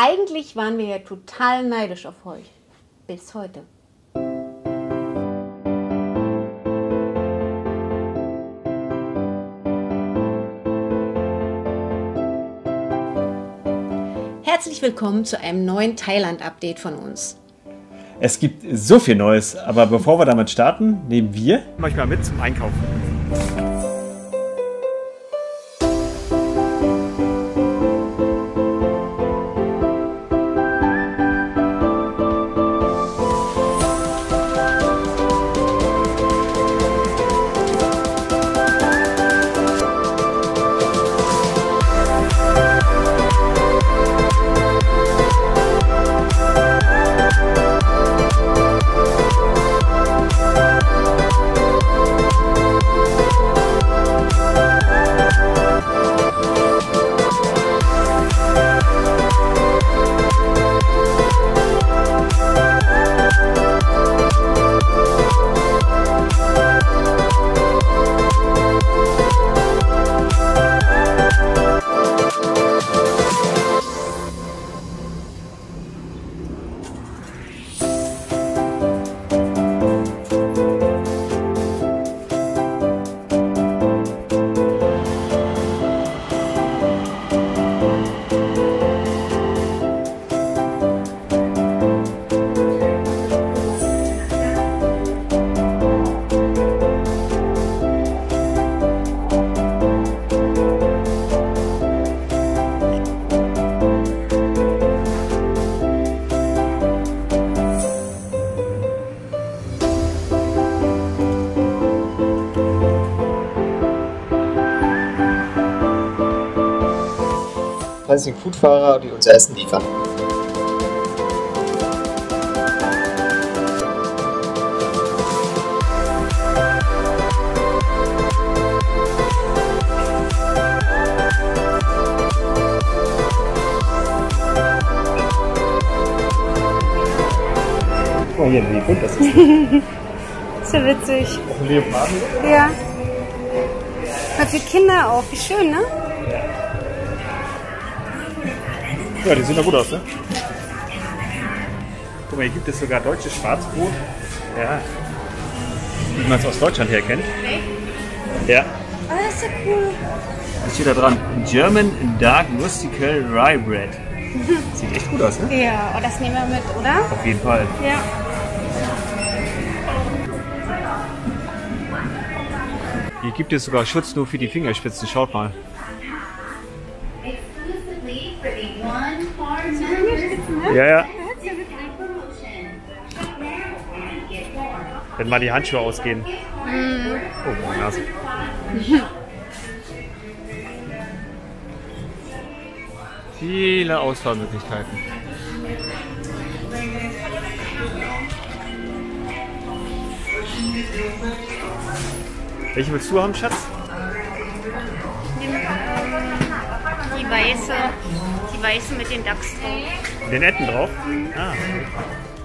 Eigentlich waren wir ja total neidisch auf euch. Bis heute. Herzlich willkommen zu einem neuen Thailand-Update von uns. Es gibt so viel Neues, aber bevor wir damit starten, nehmen wir euch mal mit zum Einkaufen. Das sind Foodfahrer, die unser Essen liefern. Oh, hier ein Leopard, das ist das ist ja witzig. Ein Leopard? Ja. Hat für Kinder auch. Wie schön, ne? Ja. Ja, die sehen ja gut aus, ne? Guck mal, hier gibt es sogar deutsches Schwarzbrot. Ja. Wie man es aus Deutschland her kennt. Ja. Oh, das ist ja cool. Was steht da dran? German Dark Rustical Rye Bread. Sieht echt gut aus, ne? Ja, oh, das nehmen wir mit, oder? Auf jeden Fall. Ja. Hier gibt es sogar Schutz nur für die Fingerspitzen. Schaut mal. Ja, ja. Wenn mal die Handschuhe ausgehen. Oh, mein Gott. Viele Auswahlmöglichkeiten. Welche willst du haben, Schatz? Die weiße. Die weiße mit den Dachs drauf. Den Enten drauf? Ah.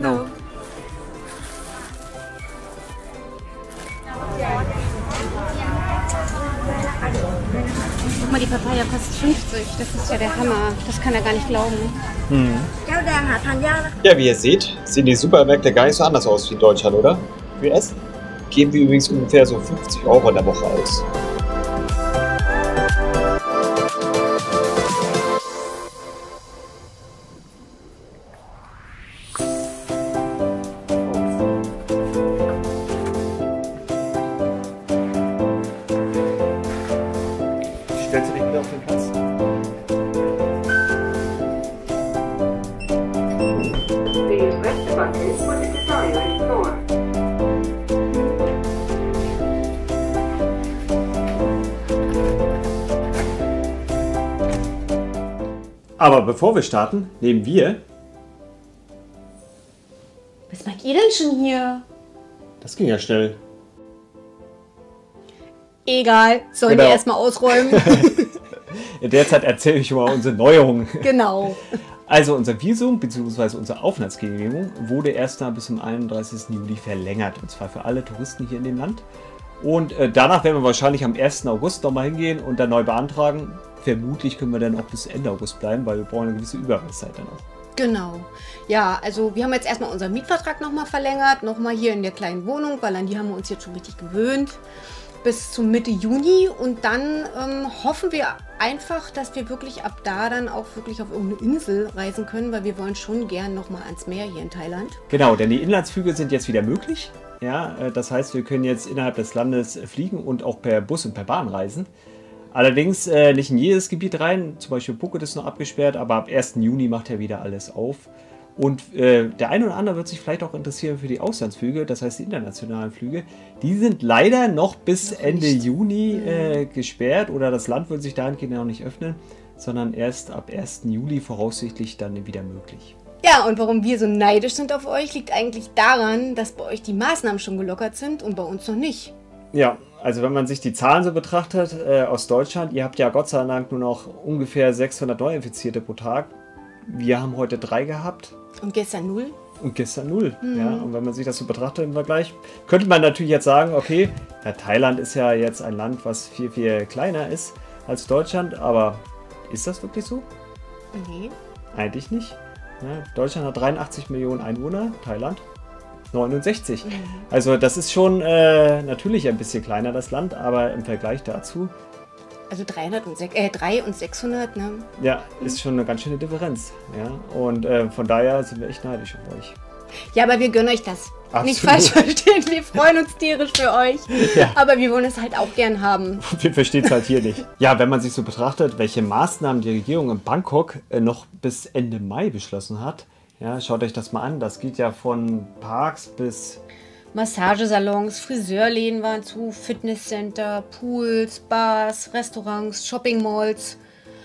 No. Guck mal, die Papaya kostet 50. Das ist ja der Hammer. Das kann er gar nicht glauben. Hm. Ja, wie ihr seht, sehen die Supermärkte gar nicht so anders aus wie in Deutschland, oder? Für Essen geben wir übrigens ungefähr so 50 Euro in der Woche aus. Stellst du dich wieder auf den Platz? Aber bevor wir starten, nehmen wir... Was macht ihr denn schon hier? Das ging ja schnell. Egal, sollen wir erstmal ausräumen. In der Zeit erzähle ich mal unsere Neuerungen. Genau. Also unser Visum bzw. unsere Aufenthaltsgenehmigung wurde erst bis zum 31. Juli verlängert. Und zwar für alle Touristen hier in dem Land. Und danach werden wir wahrscheinlich am 1. August nochmal hingehen und dann neu beantragen. vermutlich können wir dann auch bis Ende August bleiben, weil wir brauchen eine gewisse Übergangszeit dann auch. Genau. Ja, also wir haben jetzt erstmal unseren Mietvertrag nochmal verlängert, nochmal hier in der kleinen Wohnung, weil an die haben wir uns jetzt schon richtig gewöhnt, bis zum Mitte Juni. Und dann hoffen wir einfach, dass wir wirklich ab da dann auch wirklich auf irgendeine Insel reisen können, weil wir wollen schon gern nochmal ans Meer hier in Thailand. Genau, denn die Inlandsflüge sind jetzt wieder möglich. Ja, das heißt, wir können jetzt innerhalb des Landes fliegen und auch per Bus und per Bahn reisen. Allerdings nicht in jedes Gebiet rein, zum Beispiel Phuket ist noch abgesperrt, aber ab 1. Juni macht ja wieder alles auf. Und der eine oder andere wird sich vielleicht auch interessieren für die Auslandsflüge, das heißt die internationalen Flüge. Die sind leider noch bis Ende Juni gesperrt oder das Land wird sich dahingehend noch nicht öffnen, sondern erst ab 1. Juli voraussichtlich dann wieder möglich. Ja, und warum wir so neidisch sind auf euch, liegt eigentlich daran, dass bei euch die Maßnahmen schon gelockert sind und bei uns noch nicht. Ja, also wenn man sich die Zahlen so betrachtet aus Deutschland, ihr habt ja Gott sei Dank nur noch ungefähr 600 Neuinfizierte pro Tag. Wir haben heute 3 gehabt. Und gestern 0. Und gestern 0, ja. Und wenn man sich das so betrachtet im Vergleich, könnte man natürlich jetzt sagen, okay, ja, Thailand ist ja jetzt ein Land, was viel, viel kleiner ist als Deutschland. Aber ist das wirklich so? Nee. Eigentlich nicht. Ja, Deutschland hat 83 Millionen Einwohner, Thailand 69. Also das ist schon natürlich ein bisschen kleiner, das Land, aber im Vergleich dazu... Also 3 und 600, ne? Ja, ist schon eine ganz schöne Differenz. Ja? Und von daher sind wir echt neidisch auf euch. Ja, aber wir gönnen euch das. Absolut. Nicht falsch verstehen, wir freuen uns tierisch für euch, ja. Aber wir wollen es halt auch gern haben. Wir verstehen es halt hier nicht. Ja, wenn man sich so betrachtet, welche Maßnahmen die Regierung in Bangkok noch bis Ende Mai beschlossen hat, ja, schaut euch das mal an, das geht ja von Parks bis... Massagesalons, Friseurläden waren zu, Fitnesscenter, Pools, Bars, Restaurants, Shoppingmalls.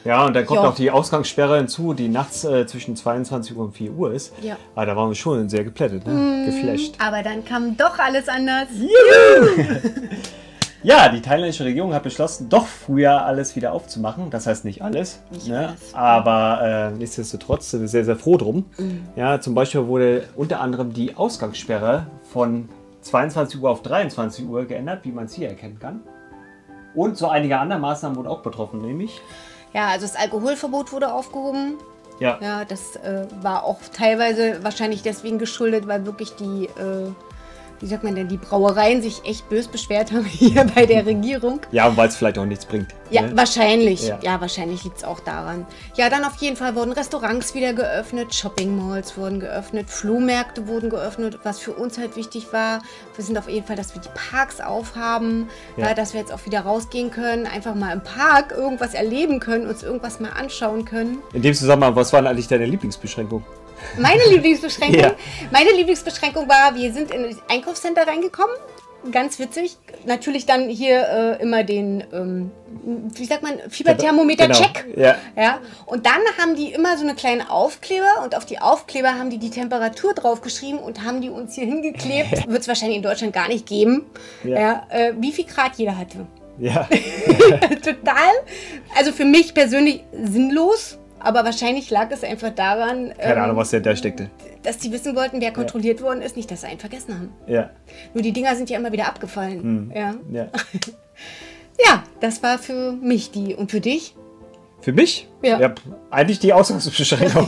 Ja, und dann kommt auch die Ausgangssperre hinzu, die nachts zwischen 22 Uhr und 4 Uhr ist. Ja. Aber da waren wir schon sehr geplättet, ne? Geflasht. Aber dann kam doch alles anders. Juhu! Ja, die thailändische Regierung hat beschlossen, doch früher alles wieder aufzumachen. Das heißt nicht alles, nicht alles. Aber nichtsdestotrotz sind wir sehr, sehr froh drum. Ja, zum Beispiel wurde unter anderem die Ausgangssperre von 22 Uhr auf 23 Uhr geändert, wie man es hier erkennen kann. Und so einige andere Maßnahmen wurden auch betroffen, nämlich... Ja, also das Alkoholverbot wurde aufgehoben. Ja. Ja, das war auch teilweise wahrscheinlich deswegen geschuldet, weil wirklich die, wie sagt man denn, die Brauereien sich echt bös beschwert haben hier bei der Regierung. Ja, weil es vielleicht auch nichts bringt. Ja, ne? Wahrscheinlich. Ja, ja, wahrscheinlich liegt es auch daran. Ja, dann auf jeden Fall wurden Restaurants wieder geöffnet, Shoppingmalls wurden geöffnet, Flohmärkte wurden geöffnet, was für uns halt wichtig war. Wir sind auf jeden Fall, dass wir die Parks aufhaben, ja. Dass wir jetzt auch wieder rausgehen können, einfach mal im Park irgendwas erleben können, uns irgendwas mal anschauen können. In dem Zusammenhang, was war denn eigentlich deine Lieblingsbeschränkung? Meine Lieblingsbeschränkung? Ja. Meine Lieblingsbeschränkung war, wir sind in das Einkaufscenter reingekommen. Ganz witzig. Natürlich dann hier immer den, wie sagt man, Fieberthermometer-Check. Genau. Ja. Ja. Und dann haben die immer so eine kleine Aufkleber und auf die Aufkleber haben die die Temperatur draufgeschrieben und haben die uns hier hingeklebt. Wird es wahrscheinlich in Deutschland gar nicht geben, ja. Ja, wie viel Grad jeder hatte. Ja. Total. Also für mich persönlich sinnlos. Aber wahrscheinlich lag es einfach daran, keine Ahnung, was da steckte, dass die wissen wollten, wer kontrolliert worden ist, nicht, dass sie einen vergessen haben. Ja. Nur die Dinger sind ja immer wieder abgefallen. Ja. Ja. Ja, das war für mich die. Und für dich? Für mich? Ja. Ja, eigentlich die Ausgangsbeschränkung.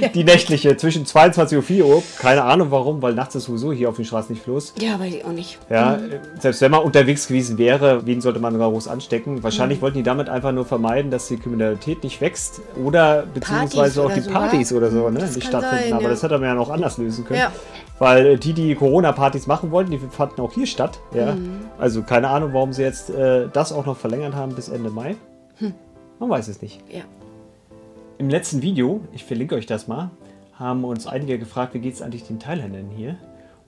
Ja. Die nächtliche, zwischen 22 und 4 Uhr. Keine Ahnung warum, weil nachts ist sowieso hier auf den Straßen nicht los. Ja, weiß ich auch nicht. Ja, selbst wenn man unterwegs gewesen wäre, wen sollte man groß anstecken? Wahrscheinlich wollten die damit einfach nur vermeiden, dass die Kriminalität nicht wächst. Oder beziehungsweise auch die Partys oder so, ne? Nicht stattfinden. Sein, aber das hätte man ja noch anders lösen können. Ja. Weil die Corona-Partys machen wollten, die fanden auch hier statt. Ja? Also keine Ahnung, warum sie jetzt das auch noch verlängert haben bis Ende Mai. Man weiß es nicht. Ja. Im letzten Video, ich verlinke euch das mal, haben uns einige gefragt, wie geht es eigentlich den Thailändern hier?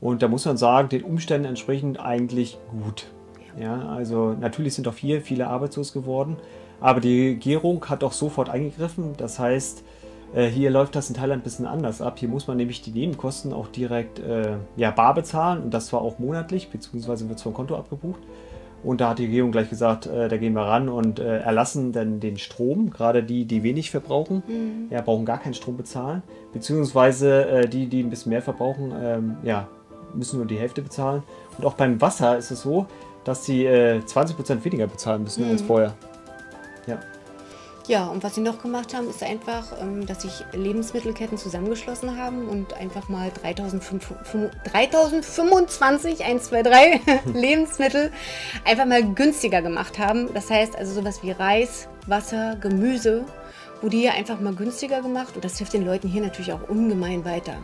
Und da muss man sagen, den Umständen entsprechend eigentlich gut. Ja, also natürlich sind auch hier viele arbeitslos geworden, aber die Regierung hat auch sofort eingegriffen. Das heißt, hier läuft das in Thailand ein bisschen anders ab. Hier muss man nämlich die Nebenkosten auch direkt bar bezahlen und das zwar auch monatlich, beziehungsweise wird es vom Konto abgebucht. Und da hat die Regierung gleich gesagt, da gehen wir ran und erlassen dann den Strom. Gerade die wenig verbrauchen, brauchen gar keinen Strom bezahlen. Beziehungsweise die ein bisschen mehr verbrauchen, müssen nur die Hälfte bezahlen. Und auch beim Wasser ist es so, dass sie 20% weniger bezahlen müssen als vorher. Ja. Ja, und was sie noch gemacht haben, ist einfach, dass sich Lebensmittelketten zusammengeschlossen haben und einfach mal 3025 Lebensmittel einfach mal günstiger gemacht haben. Das heißt also sowas wie Reis, Wasser, Gemüse wurde hier einfach mal günstiger gemacht und das hilft den Leuten hier natürlich auch ungemein weiter.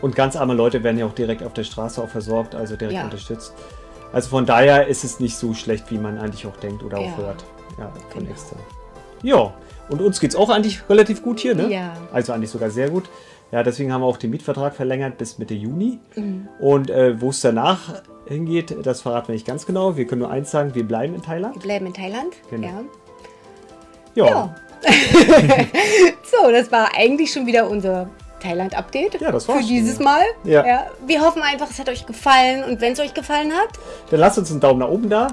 Und ganz arme Leute werden ja auch direkt auf der Straße auch versorgt, also direkt unterstützt. Also von daher ist es nicht so schlecht, wie man eigentlich auch denkt oder auch hört. Ja, von extern. Ja, und uns geht es auch eigentlich relativ gut hier, ne? Ja. Also eigentlich sogar sehr gut. Ja, deswegen haben wir auch den Mietvertrag verlängert bis Mitte Juni. Mhm. Und wo es danach hingeht, das verraten wir nicht ganz genau. Wir können nur eins sagen, wir bleiben in Thailand. Wir bleiben in Thailand, genau. Ja. So, das war eigentlich schon wieder unser Thailand-Update für dieses Mal. Ja. Ja, wir hoffen einfach, es hat euch gefallen. Und wenn es euch gefallen hat, dann lasst uns einen Daumen nach oben da.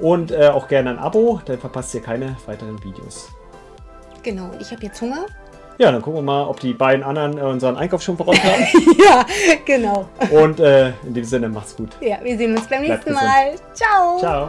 Und auch gerne ein Abo, dann verpasst ihr keine weiteren Videos. Genau, und ich habe jetzt Hunger. Ja, dann gucken wir mal, ob die beiden anderen unseren Einkauf schon bereut haben. Ja, genau. Und in dem Sinne, macht's gut. Ja, wir sehen uns beim nächsten Mal. Ciao. Ciao.